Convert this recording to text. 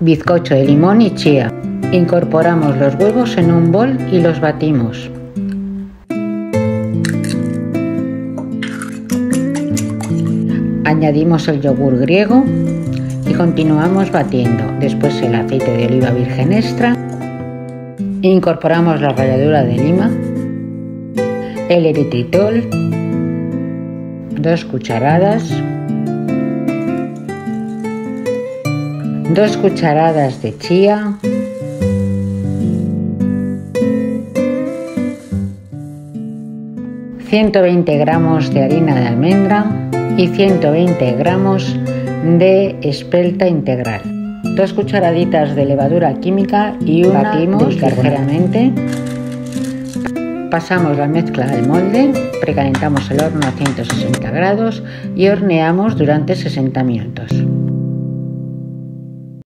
bizcocho de limón y chía. Incorporamos los huevos en un bol y los batimos. Añadimos el yogur griego y continuamos batiendo. Después el aceite de oliva virgen extra. Incorporamos la ralladura de lima, el eritritol, 2 cucharadas, 2 cucharadas de chía, 120 gramos de harina de almendra y 120 gramos de espelta integral, 2 cucharaditas de levadura química y una batimos ligeramente. Pasamos la mezcla al molde, precalentamos el horno a 160 grados y horneamos durante 60 minutos.